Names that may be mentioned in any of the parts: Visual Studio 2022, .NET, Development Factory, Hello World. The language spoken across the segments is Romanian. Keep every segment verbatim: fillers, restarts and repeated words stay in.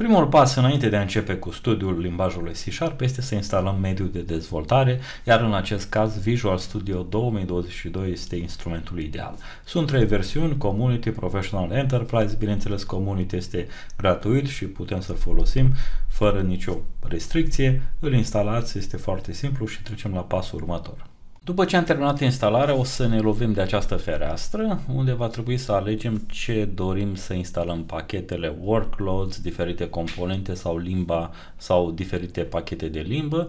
Primul pas înainte de a începe cu studiul limbajului C Sharp este să instalăm mediul de dezvoltare, iar în acest caz Visual Studio două mii douăzeci și doi este instrumentul ideal. Sunt trei versiuni, Community, Professional, Enterprise. Bineînțeles, Community este gratuit și putem să-l folosim fără nicio restricție. Îl instalați, este foarte simplu și trecem la pasul următor. După ce am terminat instalarea, o să ne lovim de această fereastră, unde va trebui să alegem ce dorim să instalăm, pachetele, workloads, diferite componente sau limba sau diferite pachete de limbă.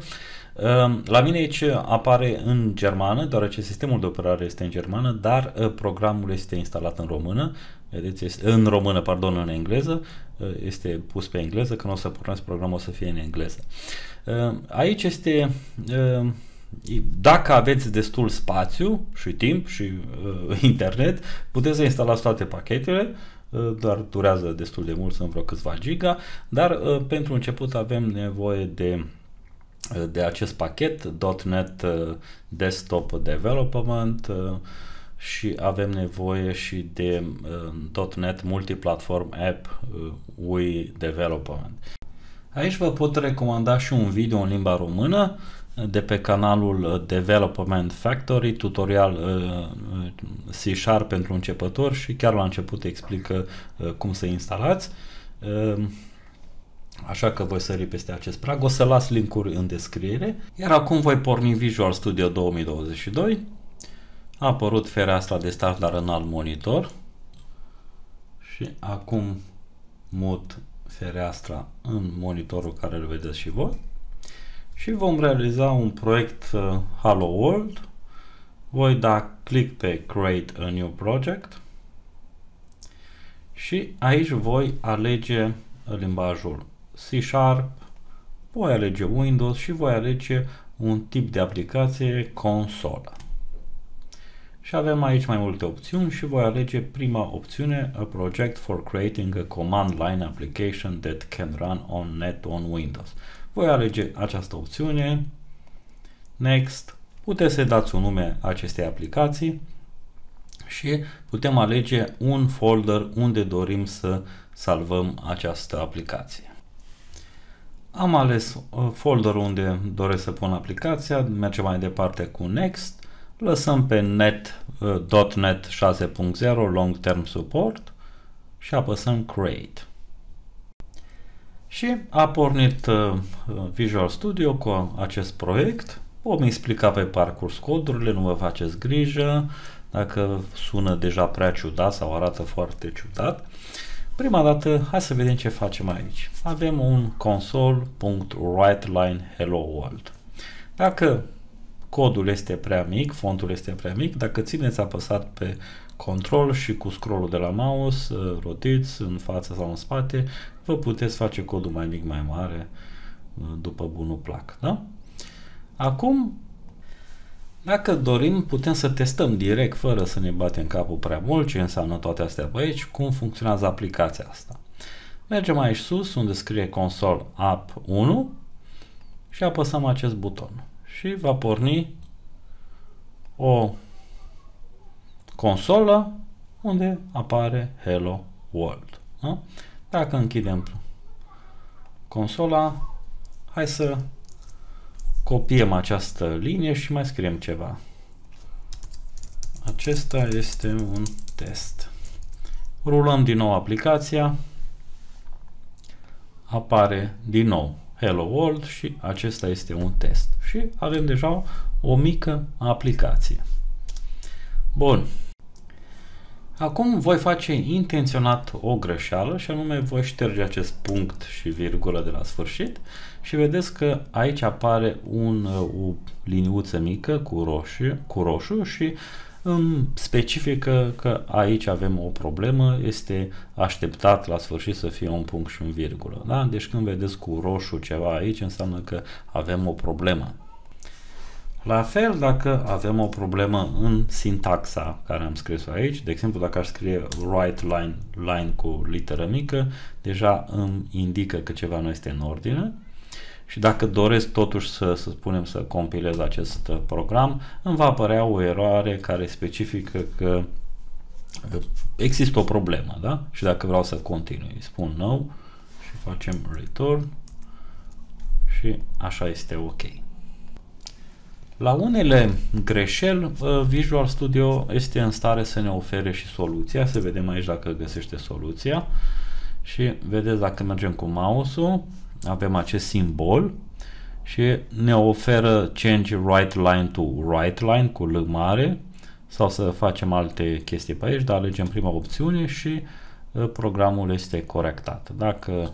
La mine aici apare în germană, deoarece sistemul de operare este în germană, dar programul este instalat în română. Vedeți, este în română, pardon, în engleză, este pus pe engleză, când o să pornesc programul o să fie în engleză. Aici este... Dacă aveți destul spațiu și timp și uh, internet, puteți să instalați toate pachetele, uh, dar durează destul de mult, sunt vreo câțiva giga, dar uh, pentru început avem nevoie de, uh, de acest pachet dot net uh, Desktop Development uh, și avem nevoie și de uh, dot net Multiplatform App uh, U I Development. Aici vă pot recomanda și un video în limba română de pe canalul Development Factory, tutorial C Sharp pentru începători, și chiar la început explică cum să instalați. Așa că voi sări peste acest prag, o să las linkuri în descriere. Iar acum voi porni Visual Studio două mii douăzeci și doi. A apărut fereastra de start, dar în alt monitor. Și acum mut fereastra în monitorul care îl vedeți și voi. Și vom realiza un proiect uh, Hello World. Voi da click pe Create a New Project și aici voi alege limbajul C Sharp, voi alege Windows și voi alege un tip de aplicație, consolă. Și avem aici mai multe opțiuni și voi alege prima opțiune, A Project for Creating a Command Line Application that can run on .NET on Windows. Voi alege această opțiune, Next, puteți să dați un nume acestei aplicații și putem alege un folder unde dorim să salvăm această aplicație. Am ales folderul unde doresc să pun aplicația, mergem mai departe cu Next, lăsăm pe .NET, .NET șase punct zero Long Term Support și apăsăm Create. Și a pornit uh, Visual Studio cu acest proiect. Vom explica pe parcurs codurile, nu vă faceți grijă dacă sună deja prea ciudat sau arată foarte ciudat. Prima dată, hai să vedem ce facem aici. Avem un console.writeline Hello World. Dacă codul este prea mic, fontul este prea mic, dacă țineți apăsat pe Control și cu scrollul de la mouse rotiți în față sau în spate, vă puteți face codul mai mic, mai mare, după bunul plac. Da? Acum, dacă dorim, putem să testăm direct, fără să ne batem capul prea mult, ce înseamnă toate astea pe aici, cum funcționează aplicația asta. Mergem aici sus, unde scrie Console App unu și apăsăm acest buton. Și va porni o consolă unde apare Hello World. Da? Dacă închidem consola, hai să copiem această linie și mai scriem ceva. Acesta este un test. Rulăm din nou aplicația. Apare din nou Hello World și acesta este un test. Și avem deja o mică aplicație. Bun. Acum voi face intenționat o greșeală și anume voi șterge acest punct și virgulă de la sfârșit și vedeți că aici apare un, o liniuță mică cu roșu, cu roșu și îmi specifică că aici avem o problemă, este așteptat la sfârșit să fie un punct și un virgulă. Da? Deci când vedeți cu roșu ceva aici înseamnă că avem o problemă. La fel, dacă avem o problemă în sintaxa care am scris-o aici, de exemplu, dacă aș scrie write line, line cu literă mică, deja îmi indică că ceva nu este în ordine. Și dacă doresc totuși să, să spunem, să compilez acest program, îmi va apărea o eroare care specifică că există o problemă, da? Și dacă vreau să continui, spun no și facem return și așa este ok. La unele greșeli, Visual Studio este în stare să ne ofere și soluția. Să vedem aici dacă găsește soluția. Și vedeți, dacă mergem cu mouse-ul, avem acest simbol și ne oferă change right line to right line cu L mare, sau să facem alte chestii pe aici, dar alegem prima opțiune și programul este corectat. Dacă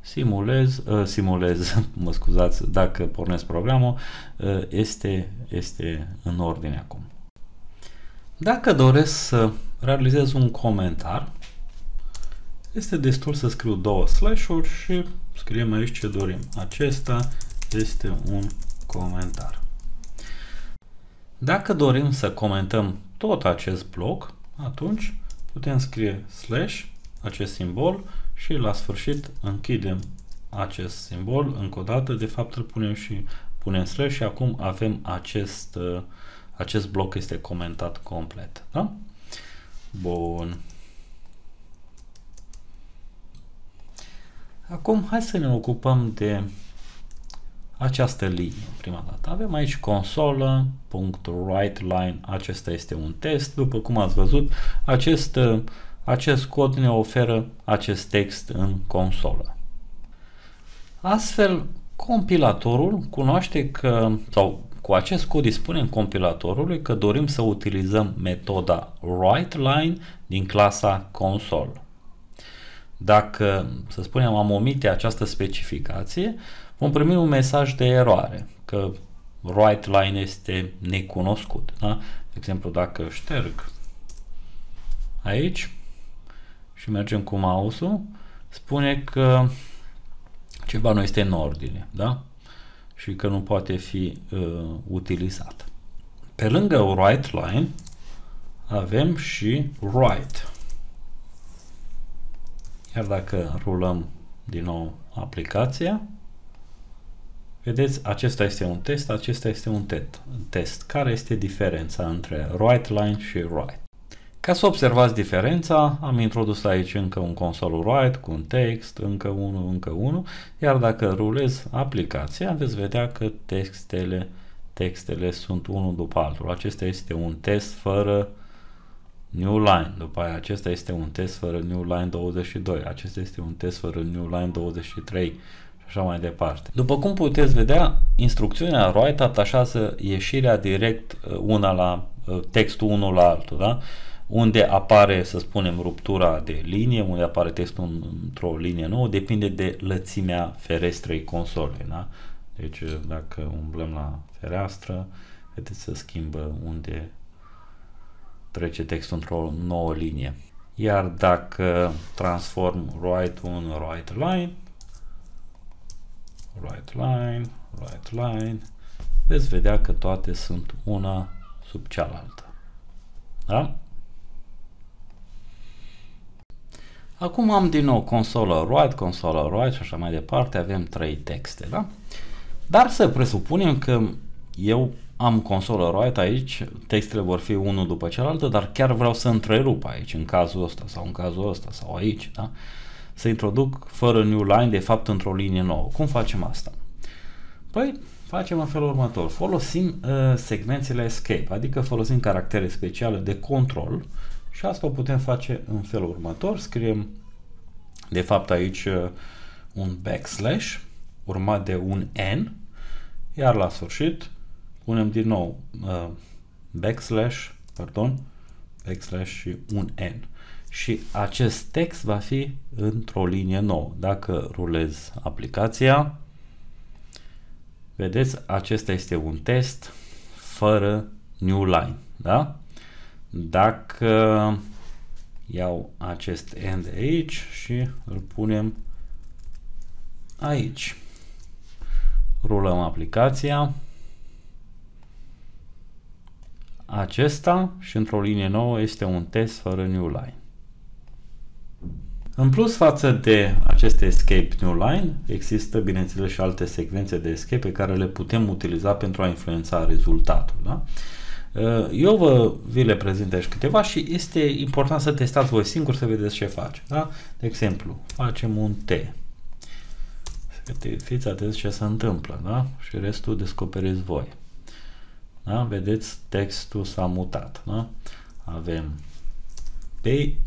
simulez, simulez, mă scuzați, dacă pornesc programul, este, este în ordine acum. Dacă doresc să realizez un comentar, este destul să scriu două slash-uri și scriem aici ce dorim. Acesta este un comentar. Dacă dorim să comentăm tot acest bloc, atunci putem scrie slash, acest simbol, și la sfârșit închidem acest simbol încă o dată. De fapt îl punem și punem slash și acum avem acest, acest bloc este comentat complet. Da? Bun. Acum hai să ne ocupăm de această linie prima dată. Avem aici consola.writeLine, acesta este un test. După cum ați văzut, acest, acest cod ne oferă acest text în consolă. Astfel, compilatorul cunoaște că, sau cu acest cod îi spunem compilatorului că dorim să utilizăm metoda writeLine din clasa console. Dacă, să spunem, am omite această specificație, vom primi un mesaj de eroare, că writeLine este necunoscut. Da? De exemplu, dacă șterg aici și mergem cu mouse-ul, spune că ceva nu este în ordine, da? Și că nu poate fi uh, utilizat. Pe lângă writeLine avem și write. Iar dacă rulăm din nou aplicația, vedeți, acesta este un test, acesta este un test. Care este diferența între writeLine și write? Ca să observați diferența, am introdus aici încă un console write cu un text, încă unul, încă unul, iar dacă rulez aplicația, veți vedea că textele, textele sunt unul după altul. Acesta este un test fără new line, după aia acesta este un test fără new line douăzeci și doi, acesta este un test fără new line douăzeci și trei și așa mai departe. După cum puteți vedea, instrucțiunea write atașează ieșirea direct una la textul unul la altul, da? Unde apare, să spunem, ruptura de linie, unde apare textul într-o linie nouă, depinde de lățimea ferestrei consolei, da? Deci dacă umblăm la fereastră, vedeți, se schimbă unde trece textul într-o nouă linie. Iar dacă transform write în writeLine, writeLine, writeLine, veți vedea că toate sunt una sub cealaltă. Da? Acum am din nou consola write, consola write și așa mai departe, avem trei texte, da? Dar să presupunem că eu am consola write aici, textele vor fi unul după cealaltă, dar chiar vreau să întrerup aici, în cazul ăsta sau în cazul ăsta sau aici, da? Să introduc fără new line, de fapt, într-o linie nouă. Cum facem asta? Păi, facem în felul următor. Folosim uh, secvențele escape, adică folosim caractere speciale de control și asta o putem face în felul următor. Scriem, de fapt, aici uh, un backslash urmat de un N, iar la sfârșit punem din nou uh, backslash, pardon, backslash și un N. Și acest text va fi într-o linie nouă. Dacă rulez aplicația, vedeți, acesta este un test fără new line. Da? Dacă iau acest N de aici și îl punem aici, rulăm aplicația, acesta și într-o linie nouă este un test fără new line. În plus față de aceste escape new line, există bineînțeles și alte secvențe de escape pe care le putem utiliza pentru a influența rezultatul. Da? Eu vă, vi le prezint aici câteva și este important să testați voi singuri să vedeți ce faci. Da? De exemplu, facem un T Fiți atenți ce se întâmplă, da? Și restul descoperiți voi. Da? Vedeți, textul s-a mutat, da? Avem pay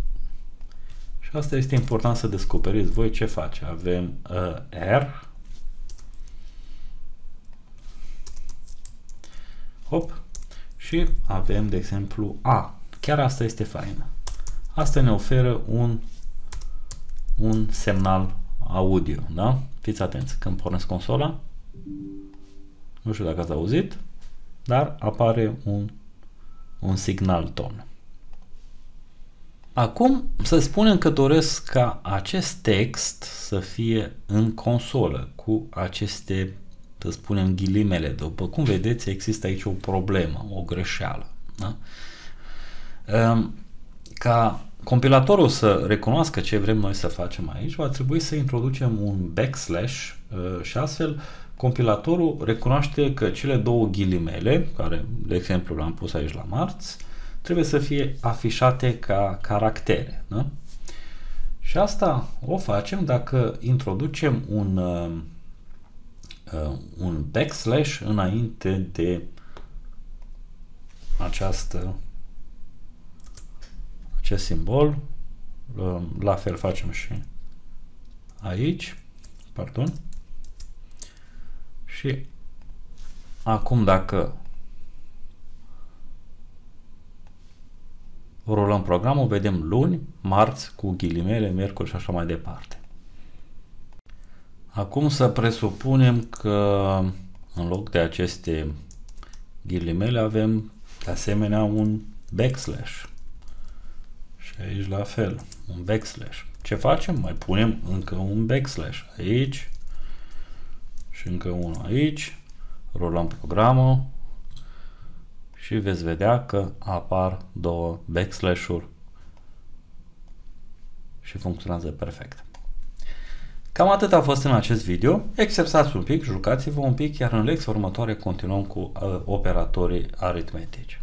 și asta este important să descoperiți voi ce face. Avem uh, R. Hop. Și avem, de exemplu, A. Chiar asta este faină. Asta ne oferă un, un semnal audio, da? Fiți atenți, când pornesc consola, nu știu dacă ați auzit, dar apare un, un signal ton. Acum să spunem că doresc ca acest text să fie în consolă cu aceste, să spunem, ghilimele. După cum vedeți, există aici o problemă, o greșeală. Da? Ca compilatorul să recunoască ce vrem noi să facem aici, va trebui să introducem un backslash și astfel compilatorul recunoaște că cele două ghilimele, care de exemplu l-am pus aici la marți, trebuie să fie afișate ca caractere. Da? Și asta o facem dacă introducem un, un backslash înainte de această acest simbol, la fel facem și aici, pardon, și acum dacă rulăm programul, vedem luni, marți, cu ghilimele, miercuri și așa mai departe. Acum să presupunem că în loc de aceste ghilimele avem de asemenea un backslash. Aici la fel, un backslash. Ce facem? Mai punem încă un backslash aici și încă unul aici. Rulăm programul și veți vedea că apar două backslash-uri și funcționează perfect. Cam atât a fost în acest video. Exersați un pic, jucați-vă un pic, iar în lecția următoare continuăm cu uh, operatorii aritmetici.